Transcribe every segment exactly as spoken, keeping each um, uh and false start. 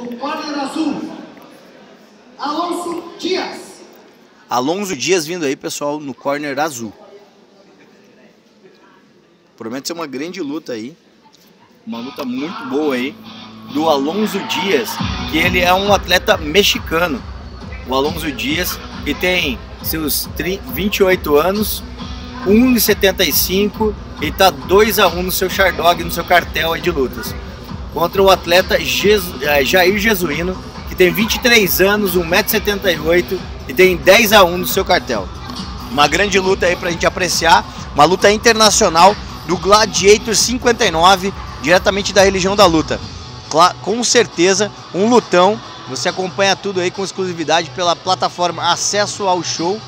do quadro azul, Alonso Díaz. Alonso Díaz vindo aí, pessoal, no corner azul. Promete ser uma grande luta aí. Uma luta muito boa aí. Do Alonso Díaz, que ele é um atleta mexicano. O Alonso Díaz, que tem seus vinte e oito anos, um metro e setenta e cinco e tá dois a um no seu Sherdog, no seu cartel de lutas. Contra o atleta Jesu, Jair Jesuíno, que tem vinte e três anos, um metro e setenta e oito e tem dez a um no seu cartel. Uma grande luta aí pra gente apreciar. Uma luta internacional do Gladiator cinquenta e nove, diretamente da religião da luta. Com certeza, um lutão. Você acompanha tudo aí com exclusividade pela plataforma Acesso ao Show.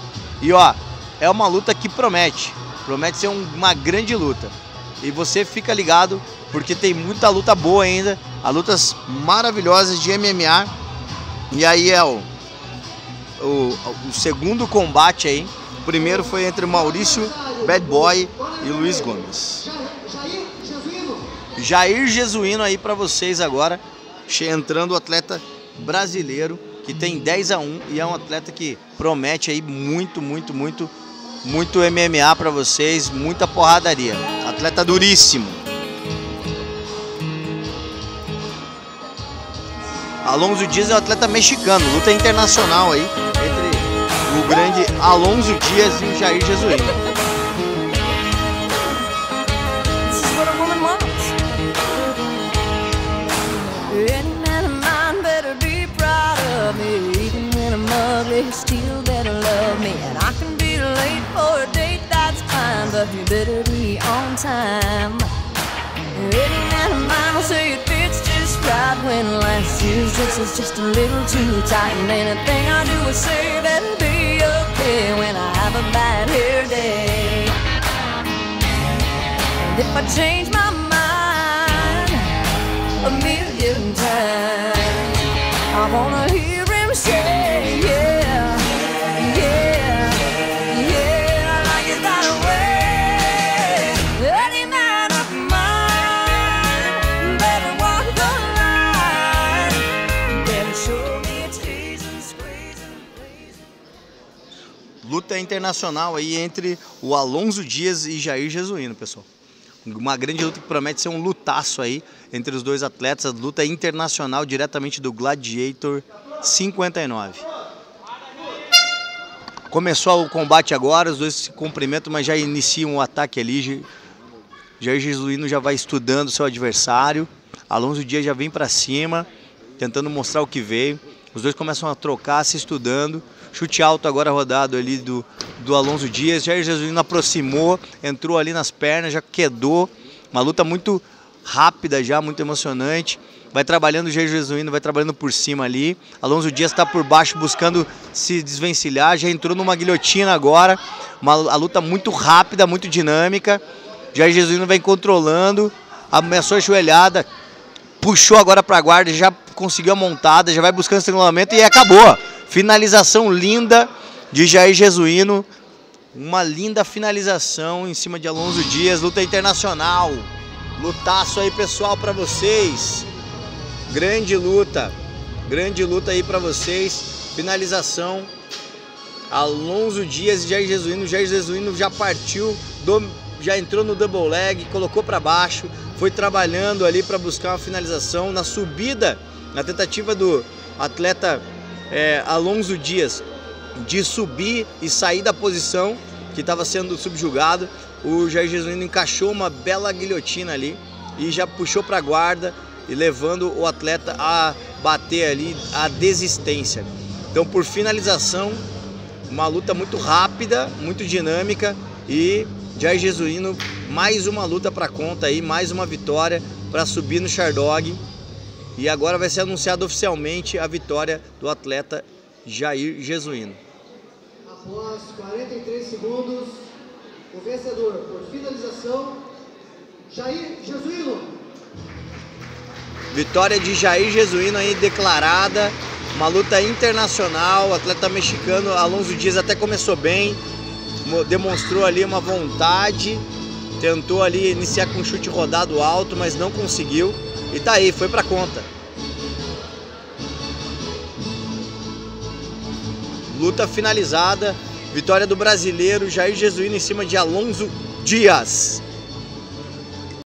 E ó, é uma luta que promete. Promete ser uma grande luta. E você fica ligado, porque tem muita luta boa ainda. Há lutas maravilhosas de M M A. E aí é o, o, o segundo combate aí. O primeiro foi entre Maurício, Bad Boy e Luiz Gomes. Jair Jesuíno aí para vocês agora, entrando o atleta brasileiro, que tem dez a um e é um atleta que promete aí muito, muito, muito, muito M M A para vocês, muita porradaria. Atleta duríssimo. Alonso Díaz é um atleta mexicano, luta internacional aí, entre o grande Alonso Díaz e o Jair Jesuíno. Still better love me, and I can be late for a date, that's fine, but you better be on time. Any man of mine will say it fits just right when last year's dress is just a little too tight, and anything I do is save and be okay when I have a bad hair day. And if I change my mind a million times, I wanna hear him say yeah. Luta internacional aí entre o Alonso Díaz e Jair Jesuíno, pessoal. Uma grande luta que promete ser um lutaço aí entre os dois atletas. Luta internacional diretamente do Gladiator cinquenta e nove. Começou o combate agora, os dois se cumprimentam, mas já iniciam o ataque ali. Jair Jesuíno já vai estudando seu adversário. Alonso Díaz já vem para cima, tentando mostrar o que veio. Os dois começam a trocar, se estudando. Chute alto agora rodado ali do, do Alonso Díaz. Jair Jesuíno aproximou, entrou ali nas pernas, já quedou. Uma luta muito rápida já, muito emocionante. Vai trabalhando o Jair Jesuíno, vai trabalhando por cima ali. Alonso Díaz está por baixo buscando se desvencilhar. Já entrou numa guilhotina agora. Uma a luta muito rápida, muito dinâmica. Jair Jesuíno vem controlando. Ameaçou a joelhada. Puxou agora para a guarda, já conseguiu a montada, já vai buscando estrangulamento e acabou. Finalização linda de Jair Jesuíno. Uma linda finalização em cima de Alonso Díaz. Luta internacional. Lutaço aí, pessoal, para vocês. Grande luta. Grande luta aí para vocês. Finalização. Alonso Díaz e Jair Jesuíno. Jair Jesuíno já partiu, do, já entrou no double leg, colocou para baixo. Foi trabalhando ali para buscar uma finalização na subida, na tentativa do atleta é, Alonso Díaz de subir e sair da posição que estava sendo subjugado. O Jair Jesuíno encaixou uma bela guilhotina ali e já puxou para a guarda, e levando o atleta a bater ali a desistência. Então, por finalização, uma luta muito rápida, muito dinâmica, e Jair Jesuíno, mais uma luta para conta aí, mais uma vitória para subir no Sherdog. E agora vai ser anunciada oficialmente a vitória do atleta Jair Jesuíno. Após quarenta e três segundos, o vencedor por finalização, Jair Jesuíno. Vitória de Jair Jesuíno aí declarada, uma luta internacional, atleta mexicano. Alonso Díaz até começou bem, demonstrou ali uma vontade, tentou ali iniciar com um chute rodado alto, mas não conseguiu. E tá aí, foi pra conta. Luta finalizada, vitória do brasileiro Jair Jesuíno em cima de Alonso Díaz.